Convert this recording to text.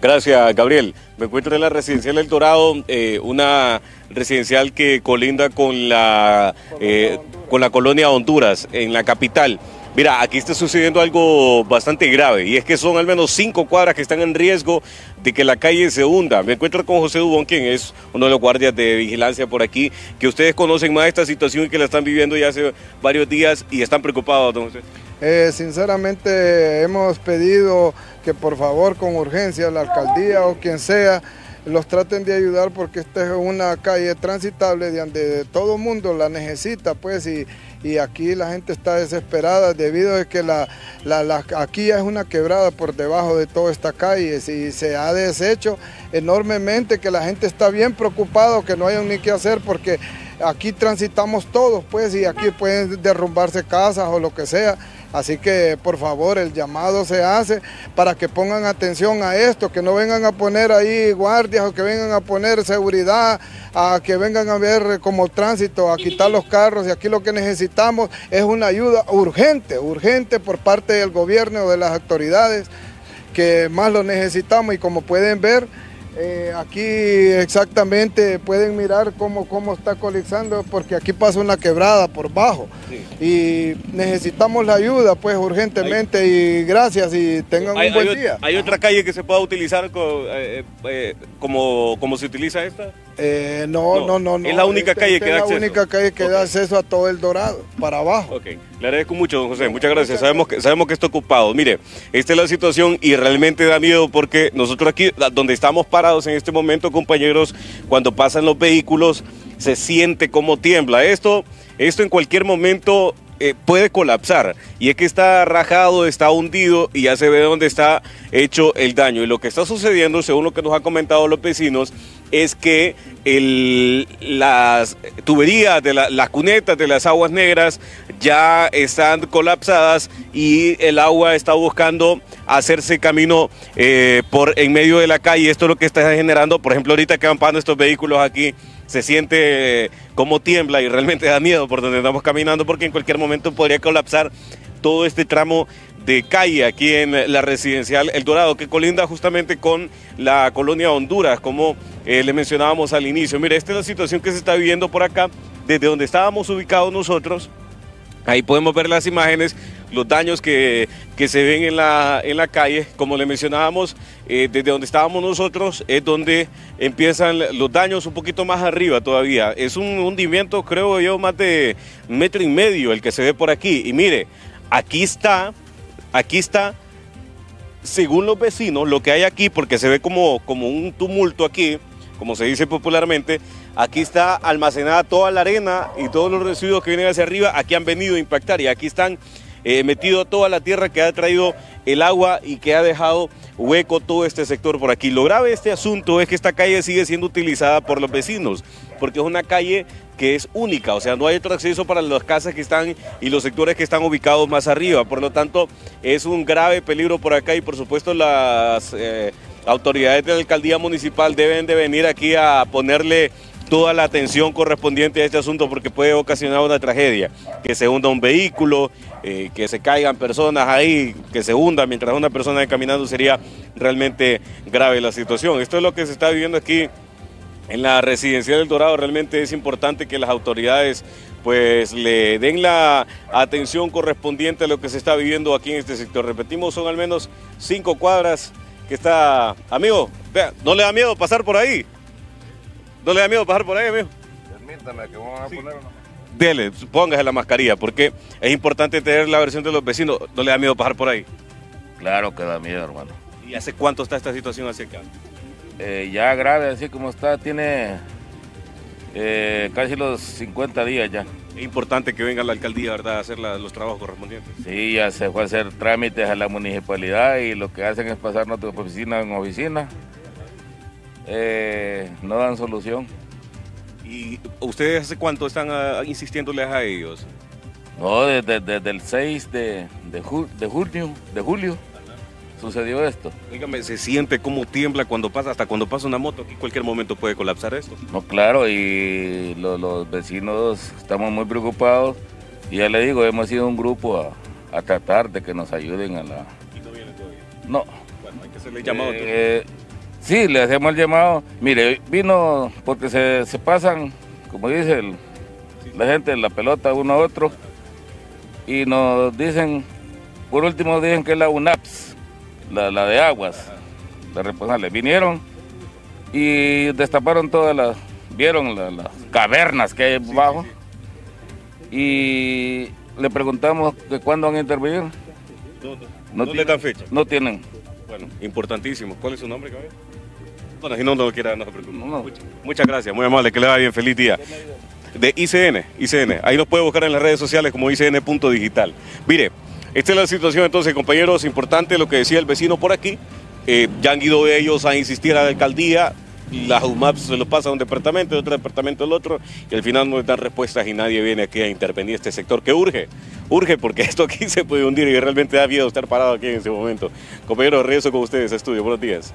Gracias, Gabriel. Me encuentro en la residencial El Dorado, una residencial que colinda con la colonia Honduras, en la capital. Mira, aquí está sucediendo algo bastante grave, y es que son al menos 5 cuadras que están en riesgo de que la calle se hunda. Me encuentro con José Dubón, quien es uno de los guardias de vigilancia por aquí, que ustedes conocen más esta situación y que la están viviendo ya hace varios días y están preocupados, don José. Sinceramente hemos pedido que por favor con urgencia la alcaldía o quien sea los traten de ayudar, porque esta es una calle transitable donde todo mundo la necesita, pues, y aquí la gente está desesperada debido a que aquí es una quebrada por debajo de toda esta calle, y se ha deshecho enormemente, que la gente está bien preocupada, que no hay ni qué hacer, porque aquí transitamos todos, pues, y aquí pueden derrumbarse casas o lo que sea. Así que por favor el llamado se hace para que pongan atención a esto, que no vengan a poner ahí guardias o que vengan a poner seguridad, a que vengan a ver como tránsito, a quitar los carros, y aquí lo que necesitamos es una ayuda urgente, urgente por parte del gobierno o de las autoridades que más lo necesitamos. Y como pueden ver, aquí exactamente pueden mirar cómo está colapsando, porque aquí pasa una quebrada por bajo, sí. Y necesitamos la ayuda, pues, urgentemente. Y gracias, y tengan un buen día. ¿Hay otra calle que se pueda utilizar como se utiliza esta? No. Es la única calle que da acceso. Es la única calle que da acceso a todo El Dorado, para abajo. Ok, le agradezco mucho, don José, muchas gracias. Sabemos que está ocupado. Mire, esta es la situación y realmente da miedo, porque nosotros aquí, donde estamos parados en este momento, compañeros, cuando pasan los vehículos, se siente como tiembla. Esto en cualquier momento puede colapsar, y es que está rajado, está hundido, y ya se ve dónde está hecho el daño. Y lo que está sucediendo, según lo que nos han comentado los vecinos, es que las tuberías de las cunetas de las aguas negras ya están colapsadas, y el agua está buscando hacerse camino por en medio de la calle. Esto es lo que está generando, por ejemplo, ahorita que van pasando estos vehículos aquí, se siente como tiembla y realmente da miedo por donde estamos caminando, porque en cualquier momento podría colapsar todo este tramo de calle aquí en la residencial El Dorado, que colinda justamente con la colonia Honduras, como le mencionábamos al inicio. Mira, esta es la situación que se está viviendo por acá, desde donde estábamos ubicados nosotros. Ahí podemos ver las imágenes, los daños que se ven en la calle. Como le mencionábamos, desde donde estábamos nosotros es donde empiezan los daños, un poquito más arriba todavía. Es un hundimiento, creo yo, más de 1,5 metros el que se ve por aquí. Y mire, aquí está, según los vecinos, lo que hay aquí, porque se ve como un tumulto aquí, como se dice popularmente. Aquí está almacenada toda la arena y todos los residuos que vienen hacia arriba. Aquí han venido a impactar, y aquí están metido toda la tierra que ha traído el agua y que ha dejado hueco todo este sector por aquí. Lo grave de este asunto es que esta calle sigue siendo utilizada por los vecinos, porque es una calle que es única, o sea, no hay otro acceso para las casas que están y los sectores que están ubicados más arriba. Por lo tanto, es un grave peligro por acá, y por supuesto las autoridades de la alcaldía municipal deben de venir aquí a ponerle toda la atención correspondiente a este asunto, porque puede ocasionar una tragedia, que se hunda un vehículo, que se caigan personas ahí, que se hunda mientras una persona está caminando. Sería realmente grave la situación. Esto es lo que se está viviendo aquí en la residencia del Dorado. Realmente es importante que las autoridades pues le den la atención correspondiente a lo que se está viviendo aquí en este sector. Repetimos, son al menos 5 cuadras que está... Amigo, vea, ¿no le da miedo pasar por ahí? ¿No le da miedo pasar por ahí, amigo? Permítame, que vamos a poner una... Dele, póngase la mascarilla, porque es importante tener la versión de los vecinos. ¿No le da miedo pasar por ahí? Claro que da miedo, hermano. ¿Y hace cuánto está esta situación hacia acá? Ya grave, así como está, tiene casi los 50 días ya. Es importante que venga la alcaldía, ¿verdad?, a hacer los trabajos correspondientes. Sí, ya se fue a hacer trámites a la municipalidad, y lo que hacen es pasarnos de oficina en oficina. No dan solución. ¿Y ustedes hace cuánto están insistiéndoles a ellos? No, desde el 6 de julio sucedió esto. Dígame, ¿se siente cómo tiembla cuando pasa? Hasta cuando pasa una moto, aquí cualquier momento puede colapsar esto. No, claro, y los vecinos estamos muy preocupados, y ya le digo, hemos sido un grupo a tratar de que nos ayuden a la... ¿Y no viene todavía? No. Bueno, hay que hacerle llamado. Sí, le hacemos el llamado. Mire, vino porque se pasan, como dice la gente, la pelota uno a otro, y nos dicen, por último dicen que es la UNAPS, la de aguas, la responsable. Vinieron y destaparon todas las, vieron las cavernas que hay abajo, y le preguntamos de cuándo van a intervenir. No tienen, le dan fecha. No tienen. Bueno, importantísimo. ¿Cuál es su nombre, caballero? Bueno, si no lo quiera, no se preocupe. Muchas gracias, muy amable, que le vaya bien, feliz día. De ICN, ahí los puede buscar en las redes sociales como ICN.Digital. Mire, esta es la situación entonces, compañeros, importante lo que decía el vecino por aquí. Ya han ido ellos a insistir a la alcaldía, las UMAPS se los pasan a un departamento, de otro departamento al otro, y al final no les dan respuestas y nadie viene aquí a intervenir este sector que urge, porque esto aquí se puede hundir y realmente da miedo estar parado aquí en este momento. Compañeros, regreso con ustedes a estudio, buenos días.